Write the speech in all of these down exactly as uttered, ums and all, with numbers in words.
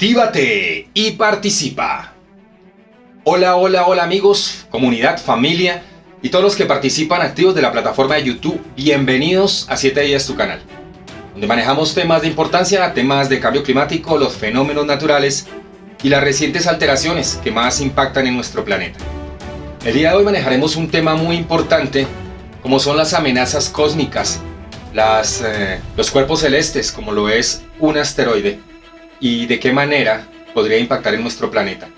Actívate y participa. Hola, hola, hola amigos, comunidad, familia y todos los que participan activos de la plataforma de YouTube. Bienvenidos a siete días tu canal, donde manejamos temas de importancia, temas de cambio climático, los fenómenos naturales y las recientes alteraciones que más impactan en nuestro planeta. El día de hoy manejaremos un tema muy importante, como son las amenazas cósmicas, las, eh, los cuerpos celestes, como lo es un asteroide, y de qué manera podría impactar en nuestro planeta.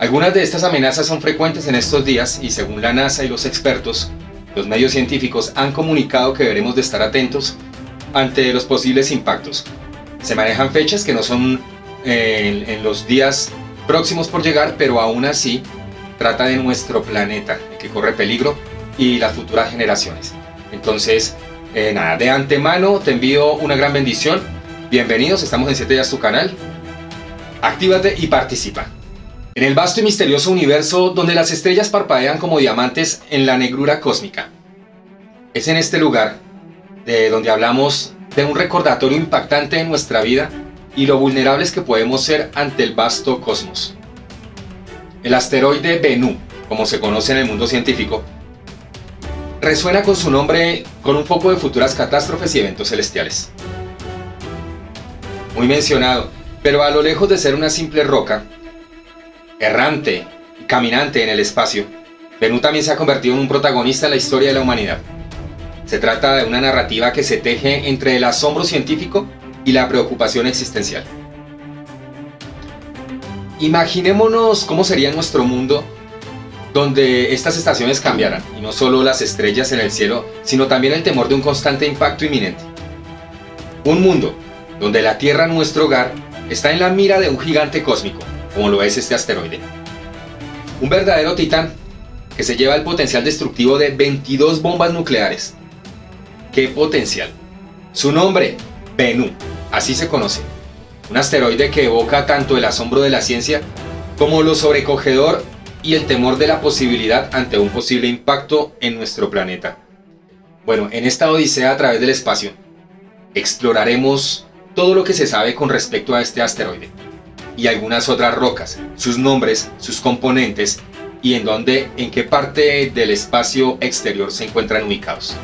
Algunas de estas amenazas son frecuentes en estos días y, según la NASA y los expertos, los medios científicos han comunicado que deberemos de estar atentos ante los posibles impactos. Se manejan fechas que no son eh, en, en los días próximos por llegar, pero aún así trata de nuestro planeta, el que corre peligro, y las futuras generaciones. Entonces, eh, nada, de antemano te envío una gran bendición. Bienvenidos, estamos en siete días tu canal. Actívate y participa. En el vasto y misterioso universo donde las estrellas parpadean como diamantes en la negrura cósmica, es en este lugar de donde hablamos de un recordatorio impactante en nuestra vida y lo vulnerables que podemos ser ante el vasto cosmos. El asteroide Bennu, como se conoce en el mundo científico, resuena con su nombre con un foco de futuras catástrofes y eventos celestiales. Muy mencionado, pero a lo lejos de ser una simple roca errante y caminante en el espacio, Bennu también se ha convertido en un protagonista en la historia de la humanidad. Se trata de una narrativa que se teje entre el asombro científico y la preocupación existencial. Imaginémonos cómo sería nuestro mundo donde estas estaciones cambiaran, y no solo las estrellas en el cielo, sino también el temor de un constante impacto inminente. Un mundo donde la Tierra, nuestro hogar, está en la mira de un gigante cósmico, como lo es este asteroide. Un verdadero titán que se lleva el potencial destructivo de veintidós bombas nucleares. ¡Qué potencial! Su nombre, Bennu, así se conoce. Un asteroide que evoca tanto el asombro de la ciencia como lo sobrecogedor y el temor de la posibilidad ante un posible impacto en nuestro planeta. Bueno, en esta odisea a través del espacio, exploraremos todo lo que se sabe con respecto a este asteroide y algunas otras rocas, sus nombres, sus componentes y en dónde, en qué parte del espacio exterior se encuentran ubicados.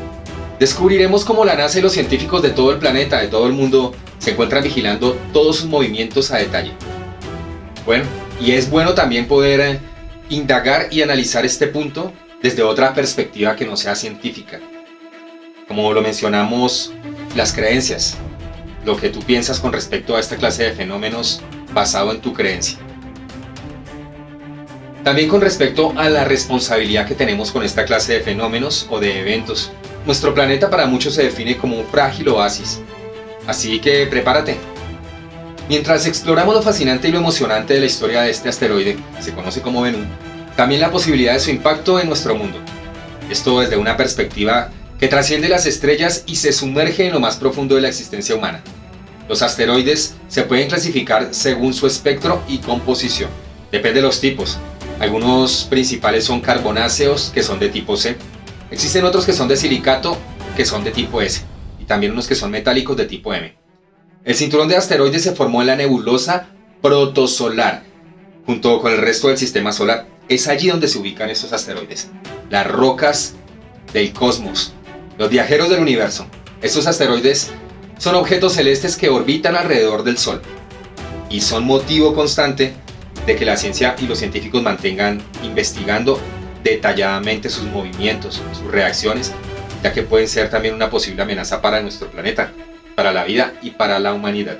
Descubriremos cómo la NASA y los científicos de todo el planeta, de todo el mundo, se encuentran vigilando todos sus movimientos a detalle. Bueno, y es bueno también poder indagar y analizar este punto desde otra perspectiva que no sea científica. Como lo mencionamos, las creencias, lo que tú piensas con respecto a esta clase de fenómenos basado en tu creencia. También con respecto a la responsabilidad que tenemos con esta clase de fenómenos o de eventos. Nuestro planeta para muchos se define como un frágil oasis, así que prepárate. Mientras exploramos lo fascinante y lo emocionante de la historia de este asteroide, que se conoce como Bennu, también la posibilidad de su impacto en nuestro mundo. Esto desde una perspectiva que trasciende las estrellas y se sumerge en lo más profundo de la existencia humana. Los asteroides se pueden clasificar según su espectro y composición. Depende de los tipos. Algunos principales son carbonáceos, que son de tipo ce. Existen otros que son de silicato, que son de tipo ese. Y también unos que son metálicos de tipo eme. El cinturón de asteroides se formó en la nebulosa protosolar, junto con el resto del sistema solar. Es allí donde se ubican estos asteroides, las rocas del cosmos. Los viajeros del universo. Estos asteroides son objetos celestes que orbitan alrededor del Sol y son motivo constante de que la ciencia y los científicos mantengan investigando detalladamente sus movimientos, sus reacciones, ya que pueden ser también una posible amenaza para nuestro planeta, para la vida y para la humanidad.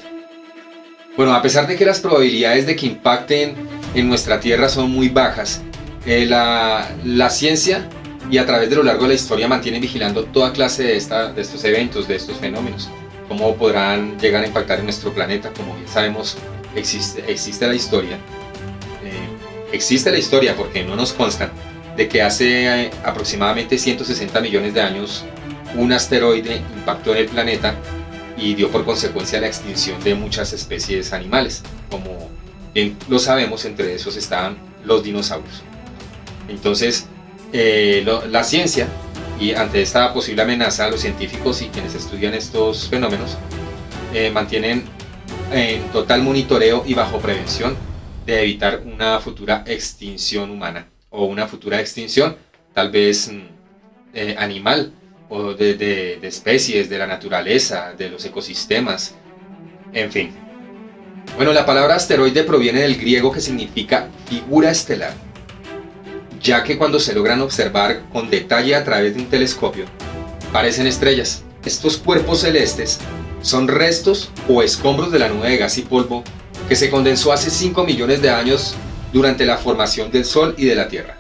Bueno, a pesar de que las probabilidades de que impacten en nuestra Tierra son muy bajas, eh, la, la ciencia y a través de lo largo de la historia mantienen vigilando toda clase de, esta, de estos eventos, de estos fenómenos, cómo podrán llegar a impactar en nuestro planeta. Como bien sabemos, existe, existe la historia, eh, existe la historia porque no nos consta de que hace eh, aproximadamente ciento sesenta millones de años un asteroide impactó en el planeta y dio por consecuencia la extinción de muchas especies animales. Como bien lo sabemos, entre esos estaban los dinosaurios. Entonces, Eh, lo, la ciencia, y ante esta posible amenaza los científicos y quienes estudian estos fenómenos eh, mantienen en total monitoreo y bajo prevención de evitar una futura extinción humana o una futura extinción tal vez eh, animal o de, de, de especies, de la naturaleza, de los ecosistemas, en fin. Bueno, la palabra asteroide proviene del griego que significa figura estelar, ya que cuando se logran observar con detalle a través de un telescopio, parecen estrellas. Estos cuerpos celestes son restos o escombros de la nube de gas y polvo que se condensó hace cinco millones de años durante la formación del Sol y de la Tierra.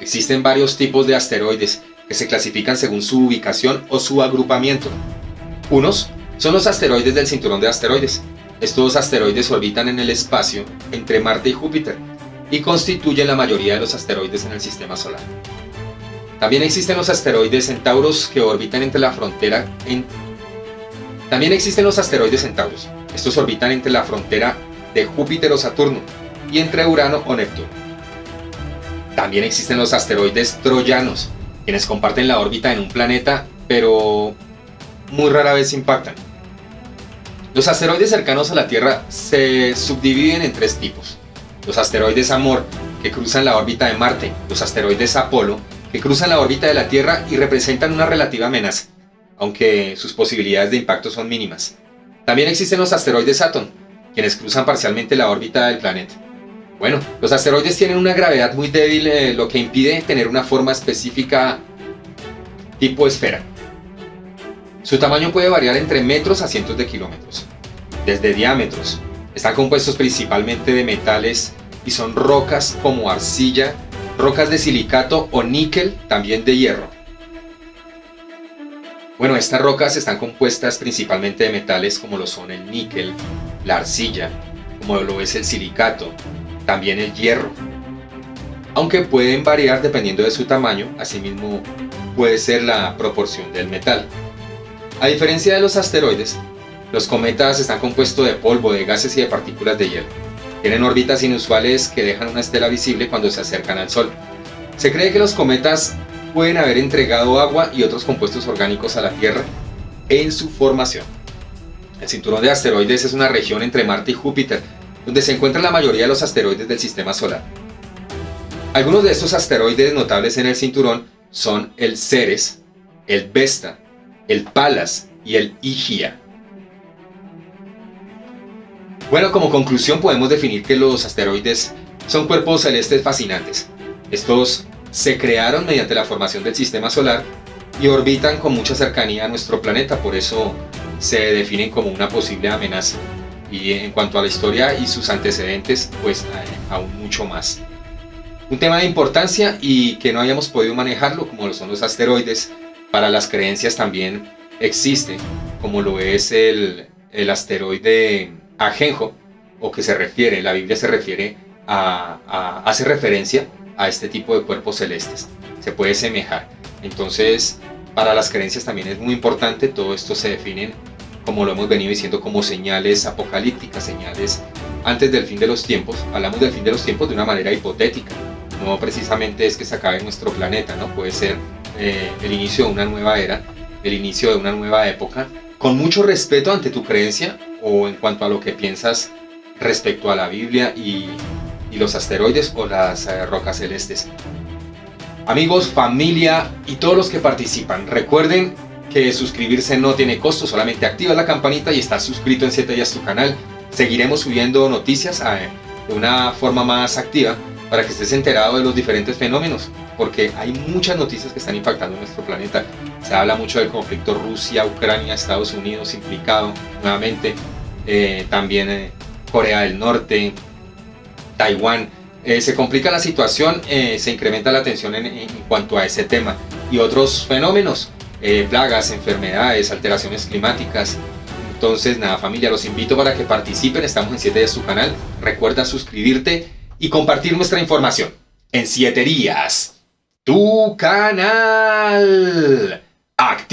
Existen varios tipos de asteroides que se clasifican según su ubicación o su agrupamiento. Unos son los asteroides del cinturón de asteroides. Estos asteroides orbitan en el espacio entre Marte y Júpiter y constituyen la mayoría de los asteroides en el sistema solar. También existen los asteroides centauros que orbitan entre la frontera en... También existen los asteroides centauros. Estos orbitan entre la frontera de Júpiter o Saturno y entre Urano o Neptuno. También existen los asteroides troyanos, quienes comparten la órbita en un planeta, pero muy rara vez impactan. Los asteroides cercanos a la Tierra se subdividen en tres tipos: los asteroides Amor, que cruzan la órbita de Marte, los asteroides Apolo, que cruzan la órbita de la Tierra y representan una relativa amenaza, aunque sus posibilidades de impacto son mínimas. También existen los asteroides Saturn, quienes cruzan parcialmente la órbita del planeta. Bueno, los asteroides tienen una gravedad muy débil, eh, lo que impide tener una forma específica tipo esfera. Su tamaño puede variar entre metros a cientos de kilómetros, desde diámetros. Están compuestos principalmente de metales y son rocas como arcilla, rocas de silicato o níquel, también de hierro. Bueno, estas rocas están compuestas principalmente de metales como lo son el níquel, la arcilla, como lo es el silicato, también el hierro. Aunque pueden variar dependiendo de su tamaño, asimismo puede ser la proporción del metal. A diferencia de los asteroides, los cometas están compuestos de polvo, de gases y de partículas de hielo. Tienen órbitas inusuales que dejan una estela visible cuando se acercan al Sol. Se cree que los cometas pueden haber entregado agua y otros compuestos orgánicos a la Tierra en su formación. El cinturón de asteroides es una región entre Marte y Júpiter, donde se encuentran la mayoría de los asteroides del sistema solar. Algunos de estos asteroides notables en el cinturón son el Ceres, el Vesta, el Palas y el Higía. Bueno, como conclusión podemos definir que los asteroides son cuerpos celestes fascinantes. Estos se crearon mediante la formación del sistema solar y orbitan con mucha cercanía a nuestro planeta, por eso se definen como una posible amenaza. Y en cuanto a la historia y sus antecedentes, pues aún mucho más. Un tema de importancia y que no hayamos podido manejarlo, como lo son los asteroides, para las creencias también existen, como lo es el, el asteroide Ajenjo, o que se refiere, la Biblia se refiere a, a hace referencia a este tipo de cuerpos celestes, se puede semejar. Entonces, para las creencias también es muy importante, todo esto se define, como lo hemos venido diciendo, como señales apocalípticas, señales antes del fin de los tiempos. Hablamos del fin de los tiempos de una manera hipotética, no precisamente es que se acabe nuestro planeta, ¿no? Puede ser eh, el inicio de una nueva era, el inicio de una nueva época, con mucho respeto ante tu creencia o en cuanto a lo que piensas respecto a la Biblia y y los asteroides o las eh, rocas celestes. Amigos, familia y todos los que participan, recuerden que suscribirse no tiene costo, solamente activa la campanita y estás suscrito en siete días tu canal. Seguiremos subiendo noticias eh, de una forma más activa para que estés enterado de los diferentes fenómenos, porque hay muchas noticias que están impactando en nuestro planeta. Se habla mucho del conflicto Rusia, Ucrania, Estados Unidos implicado nuevamente, eh, también eh, Corea del Norte, Taiwán. Eh, se complica la situación, eh, se incrementa la tensión en, en cuanto a ese tema y otros fenómenos, eh, plagas, enfermedades, alteraciones climáticas. Entonces nada, familia, los invito para que participen. Estamos en siete días su canal. Recuerda suscribirte y compartir nuestra información. En siete días tu canal. Activa